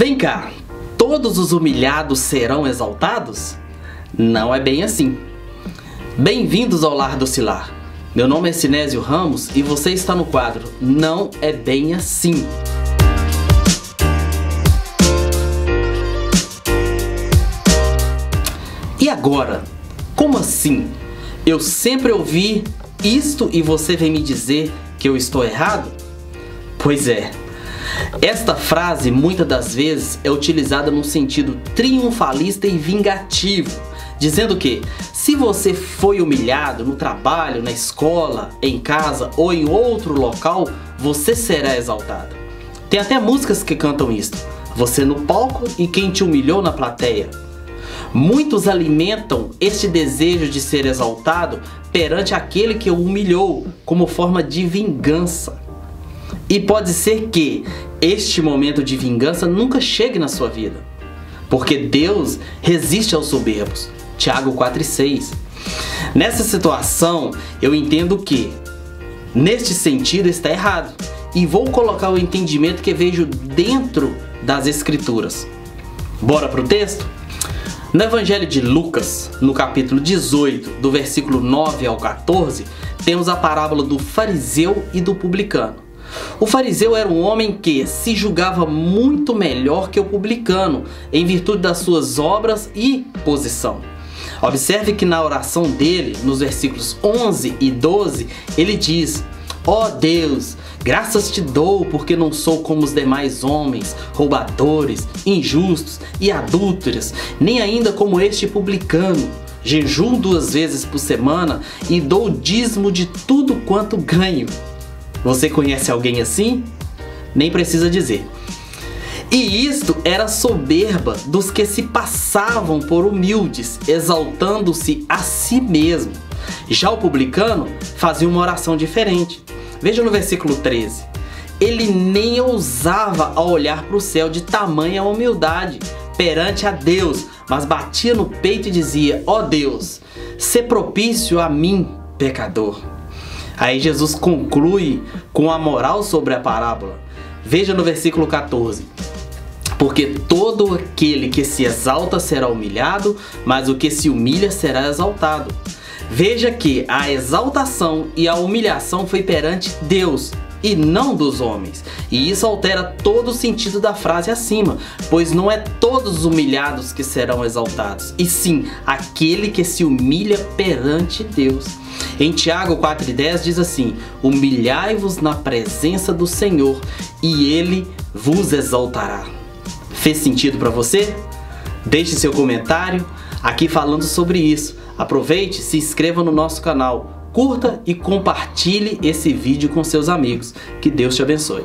Vem cá, todos os humilhados serão exaltados? Não é bem assim. Bem-vindos ao Lar do Silar. Meu nome é Sinésio Ramos e você está no quadro Não é bem assim. E agora? Como assim? Eu sempre ouvi isto e você vem me dizer que eu estou errado? Pois é. Esta frase, muitas das vezes, é utilizada num sentido triunfalista e vingativo, dizendo que, se você foi humilhado no trabalho, na escola, em casa ou em outro local, você será exaltado. Tem até músicas que cantam isto, você no palco e quem te humilhou na plateia. Muitos alimentam este desejo de ser exaltado perante aquele que o humilhou, como forma de vingança. E pode ser que este momento de vingança nunca chegue na sua vida, porque Deus resiste aos soberbos. Tiago 4,6. Nessa situação, eu entendo que, neste sentido, está errado. E vou colocar o entendimento que vejo dentro das Escrituras. Bora pro texto? No Evangelho de Lucas, no capítulo 18, do versículo 9 ao 14, temos a parábola do fariseu e do publicano. O fariseu era um homem que se julgava muito melhor que o publicano, em virtude das suas obras e posição. Observe que na oração dele, nos versículos 11 e 12, ele diz: Ó Deus, graças te dou porque não sou como os demais homens, roubadores, injustos e adúlteros, nem ainda como este publicano. Jejuo 2 vezes por semana e dou o dízimo de tudo quanto ganho. Você conhece alguém assim? Nem precisa dizer. E isto era soberba dos que se passavam por humildes, exaltando-se a si mesmo. Já o publicano fazia uma oração diferente. Veja no versículo 13. Ele nem ousava a olhar para o céu de tamanha humildade perante a Deus, mas batia no peito e dizia: Ó Deus, sê propício a mim, pecador. Aí Jesus conclui com a moral sobre a parábola. Veja no versículo 14. Porque todo aquele que se exalta será humilhado, mas o que se humilha será exaltado. Veja que a exaltação e a humilhação foi perante Deus e não dos homens. E isso altera todo o sentido da frase acima, pois não é todos os humilhados que serão exaltados, e sim aquele que se humilha perante Deus. Em Tiago 4,10 diz assim: humilhai-vos na presença do Senhor e Ele vos exaltará. Fez sentido para você? Deixe seu comentário aqui falando sobre isso. Aproveite, se inscreva no nosso canal, curta e compartilhe esse vídeo com seus amigos. Que Deus te abençoe.